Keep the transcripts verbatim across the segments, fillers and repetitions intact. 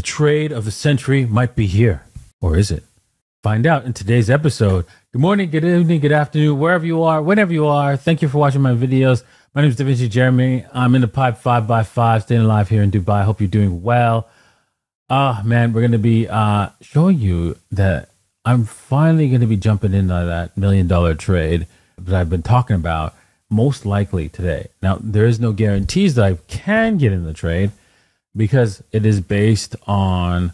The trade of the century might be here. Or is it? Find out in today's episode. Good morning, good evening, good afternoon, wherever you are, whenever you are. Thank you for watching my videos. My name is Davinci Jeremy. I'm in the pipe five by five, staying alive here in Dubai. Hope you're doing well. Ah, uh, man, we're going to be uh, showing you that I'm finally going to be jumping into that million dollar trade that I've been talking about, most likely today. Now, there is no guarantees that I can get in the trade because it is based on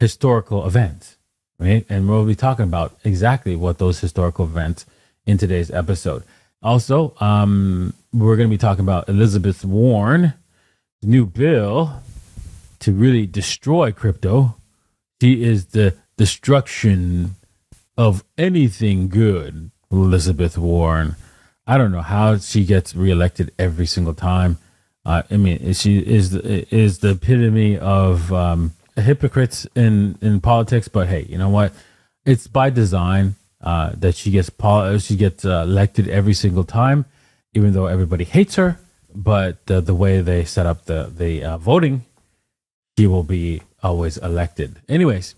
historical events, right? And we'll be talking about exactly what those historical events in today's episode. Also, um, we're going to be talking about Elizabeth Warren's new bill to really destroy crypto. She is the destruction of anything good, Elizabeth Warren. I don't know how she gets reelected every single time. Uh, I mean, she is the, is the epitome of um, hypocrites in, in politics. But hey, you know what? It's by design uh, that she gets she gets uh, elected every single time, even though everybody hates her. But uh, the way they set up the the uh, voting, she will be always elected. Anyways,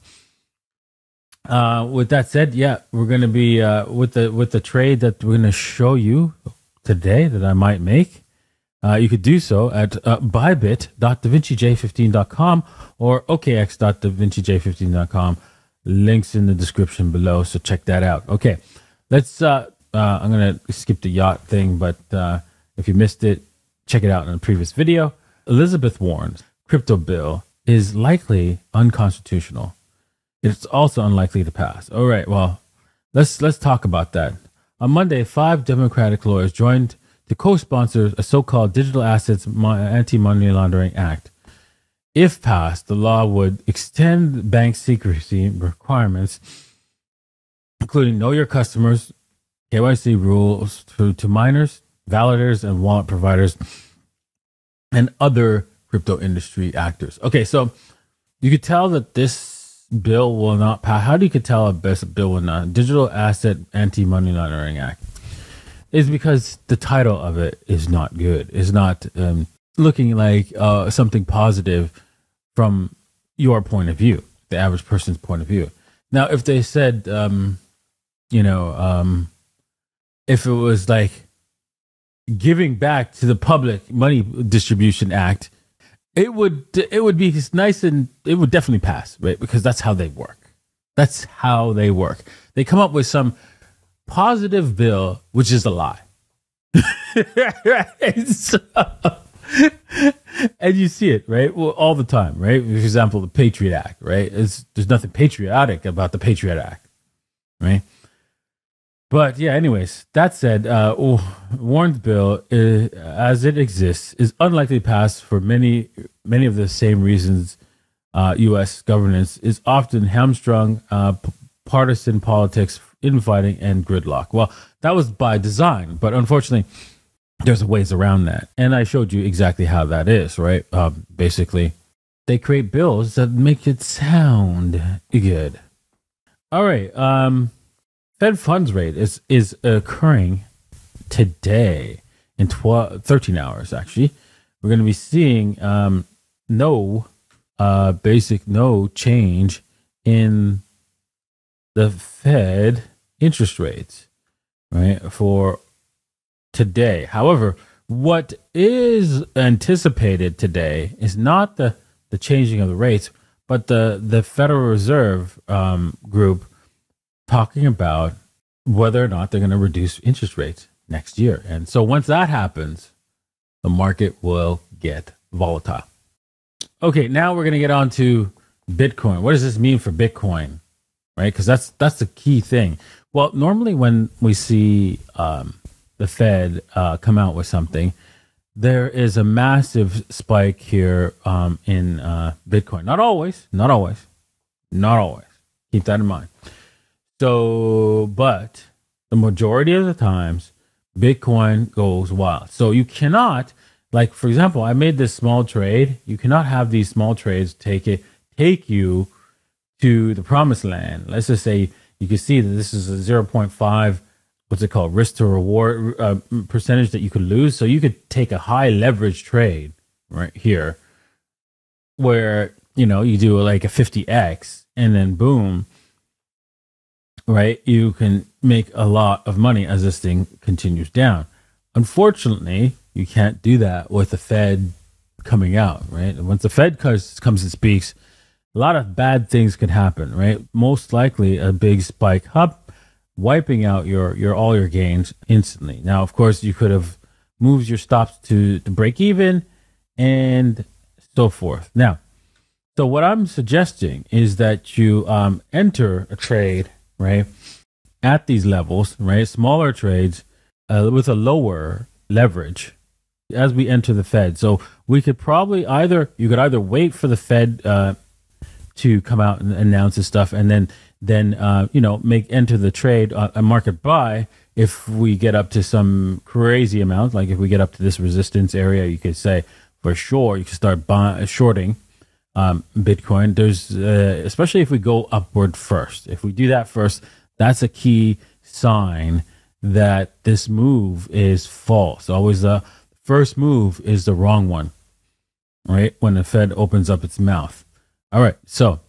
uh, with that said, yeah, we're gonna be uh, with the with the trade that we're gonna show you today that I might make. Uh, you could do so at uh, buybit dot davinci j fifteen dot com or o k x dot davinci j fifteen dot com. Links in the description below, so check that out. Okay, let's. Uh, uh, I'm gonna skip the yacht thing, but uh, if you missed it, check it out in a previous video. Elizabeth Warren's crypto bill is likely unconstitutional. It's also unlikely to pass. All right, well, let's let's talk about that. On Monday, five Democratic lawyers joined to co-sponsor a so-called Digital Assets Anti-Money Laundering Act. If passed, the law would extend bank secrecy requirements, including know your customers, K Y C rules, to, to miners, validators, and wallet providers, and other crypto industry actors. Okay, so you could tell that this bill will not pass. How do you could tell a bill will not? Digital Asset Anti-Money Laundering Act. Is because the title of it is not good. It's not um, looking like uh, something positive from your point of view, the average person's point of view. Now, if they said, um, you know, um, if it was like giving back to the Public Money Distribution Act, it would it would be nice and it would definitely pass, right? Because that's how they work. That's how they work. They come up with some positive bill, which is a lie. Right? So, and you see it, right? Well, all the time, right? For example, the Patriot Act, right? It's, there's nothing patriotic about the Patriot Act, right? But yeah, anyways, that said, uh, oh, Warren's bill, is, as it exists, is unlikely to pass for many, many of the same reasons. Uh, U S governance is often hamstrung, uh, partisan politics, infighting, and gridlock. Well, that was by design, but unfortunately, there's ways around that. And I showed you exactly how that is, right? Um, basically, they create bills that make it sound good. All right. Um, Fed funds rate is, is occurring today in twelve, thirteen hours, actually. We're going to be seeing um, no uh, basic, no change in the Fed interest rates, right, for today. However, what is anticipated today is not the, the changing of the rates, but the, the Federal Reserve um, group talking about whether or not they're going to reduce interest rates next year. And so once that happens, the market will get volatile. Okay, now we're going to get on to Bitcoin. What does this mean for Bitcoin? Right, because that's that's the key thing. Well, normally when we see um, the Fed uh, come out with something, there is a massive spike here um, in uh, Bitcoin. Not always, not always, not always. Keep that in mind. So, but the majority of the times, Bitcoin goes wild. So you cannot, like for example, I made this small trade. You cannot have these small trades take it take you to the promised land. Let's just say you can see that this is a zero point five, what's it called, risk to reward uh, percentage that you could lose. So you could take a high leverage trade right here where you know, you do like a fifty X and then boom, right? You can make a lot of money as this thing continues down. Unfortunately, you can't do that with the Fed coming out, right? And once the Fed comes, comes and speaks, a lot of bad things can happen, right? Most likely a big spike up, wiping out your, your, all your gains instantly. Now, of course, you could have moved your stops to, to break even and so forth. Now, so what I'm suggesting is that you um, enter a trade, right, at these levels, right, smaller trades uh, with a lower leverage as we enter the Fed. So we could probably either, you could either wait for the Fed uh, to come out and announce this stuff and then, then uh, you know, make enter the trade, uh, a market buy if we get up to some crazy amount. Like if we get up to this resistance area, you could say for sure, you can start buying, shorting um, Bitcoin. There's, uh, especially if we go upward first, if we do that first, that's a key sign that this move is false. Always the first move is the wrong one, right? When the Fed opens up its mouth. All right. So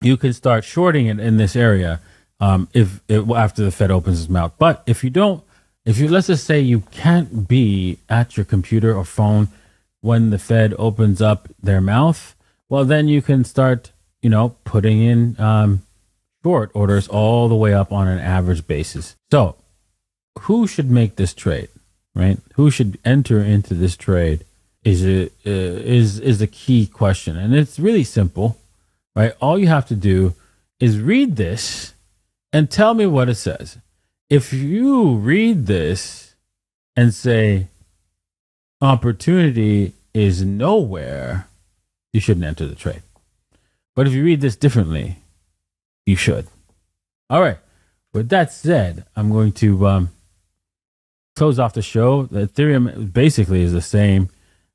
you can start shorting it in this area um, if it, after the Fed opens its mouth. But if you don't, if you, let's just say you can't be at your computer or phone when the Fed opens up their mouth, well, then you can start, you know, putting in um, short orders all the way up on an average basis. So who should make this trade, right? Who should enter into this trade is a, uh, is is a key question. And it's really simple, right? All you have to do is read this and tell me what it says. If you read this and say, opportunity is nowhere, you shouldn't enter the trade. But if you read this differently, you should. All right. With that said, I'm going to um, close off the show. The Ethereum basically is the same,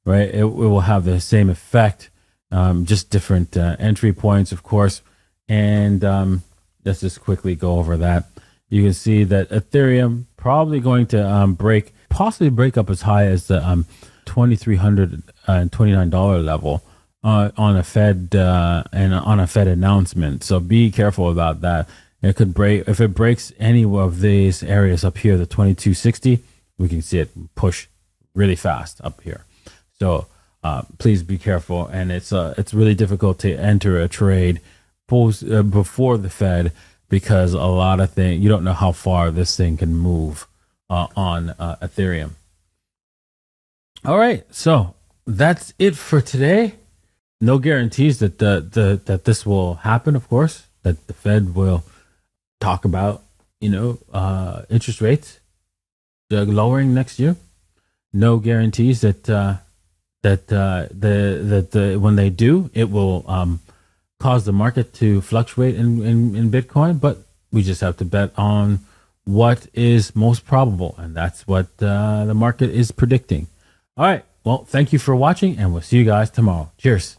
right? It, it will have the same effect, um, just different uh, entry points, of course. And um, let's just quickly go over that. You can see that Ethereum probably going to um, break, possibly break up as high as the um, two thousand three hundred twenty-nine dollar level. Uh, on a Fed uh, and on a Fed announcement, so be careful about that. It could break if it breaks any of these areas up here, the twenty-two sixty. We can see it push really fast up here. So uh, please be careful, and it's uh, it's really difficult to enter a trade post uh, before the Fed because a lot of things, you don't know how far this thing can move uh, on uh, Ethereum. All right, so that's it for today. No guarantees that the, the that this will happen, of course, that the Fed will talk about, you know, uh, interest rates lowering next year. No guarantees that uh, that uh, the that the, when they do, it will um, cause the market to fluctuate in, in, in Bitcoin. But we just have to bet on what is most probable, and that's what uh, the market is predicting. All right. Well, thank you for watching, and we'll see you guys tomorrow. Cheers.